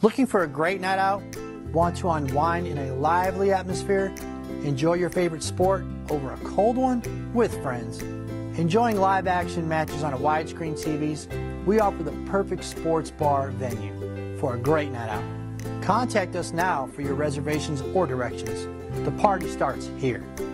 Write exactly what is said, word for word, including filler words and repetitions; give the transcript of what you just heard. Looking for a great night out? Want to unwind in a lively atmosphere? Enjoy your favorite sport over a cold one with friends? Enjoying live action matches on a widescreen T Vs? We offer the perfect sports bar venue for a great night out. Contact us now for your reservations or directions. The party starts here.